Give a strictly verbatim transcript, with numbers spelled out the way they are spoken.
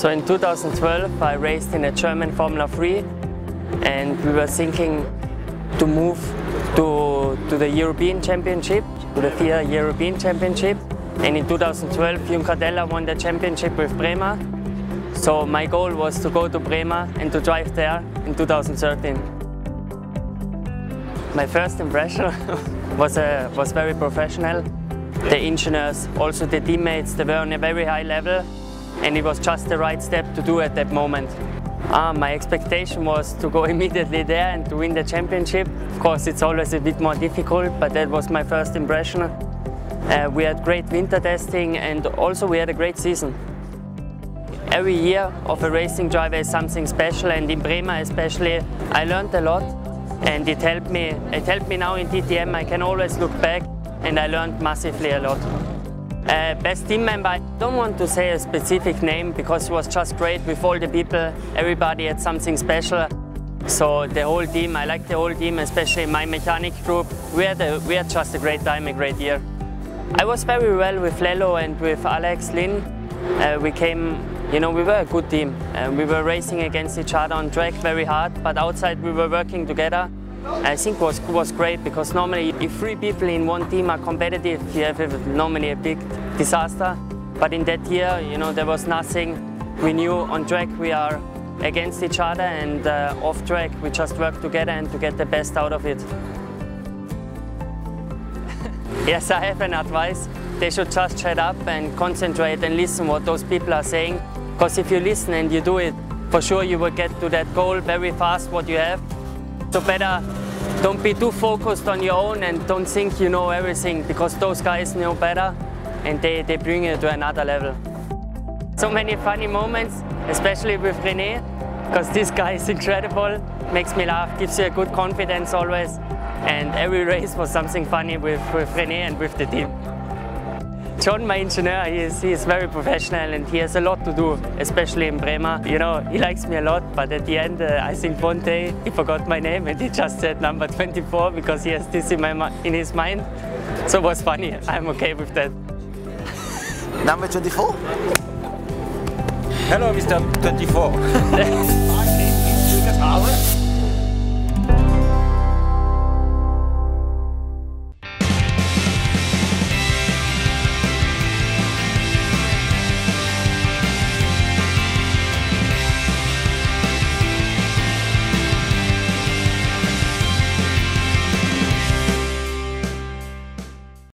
So in two thousand twelve, I raced in a German Formula three, and we were thinking to move to, to the European Championship, to the F I A European Championship. And in two thousand twelve, Juncadella won the championship with Bremer. So my goal was to go to Bremer and to drive there in two thousand thirteen. My first impression was, uh, was very professional. The engineers, also the teammates, they were on a very high level. And it was just the right step to do at that moment. Uh, my expectation was to go immediately there and to win the championship. Of course, it's always a bit more difficult, but that was my first impression. Uh, we had great winter testing, and also we had a great season. Every year of a racing driver is something special, and in Bremer especially, I learned a lot, and it helped me. It helped me now in D T M. I can always look back, and I learned massively a lot. Uh, best team member, I don't want to say a specific name because it was just great with all the people. Everybody had something special. So the whole team, I like the whole team, especially my mechanic group. We had, a, we had just a great time, a great year. I was very well with Lello and with Alex Lin. Uh, we came, you know, we were a good team. Uh, we were racing against each other on track very hard, but outside we were working together. I think it was, was great, because normally if three people in one team are competitive, you have normally a big disaster. But in that year, you know, there was nothing. We knew on track we are against each other, and uh, off track we just work together and to get the best out of it. Yes, I have an advice. They should just shut up and concentrate and listen what those people are saying. Because if you listen and you do it, for sure you will get to that goal very fast what you have. So better don't be too focused on your own and don't think you know everything, because those guys know better and they, they bring you to another level. So many funny moments, especially with René, because this guy is incredible, makes me laugh, gives you a good confidence always, and every race was something funny with, with René and with the team. John, my engineer, he is, he is very professional and he has a lot to do, especially in Bremer. You know, he likes me a lot, but at the end, uh, I think one day he forgot my name and he just said number twenty-four because he has this in, my, in his mind. So it was funny. I'm okay with that. Number twenty-four? Hello, Mister twenty-four.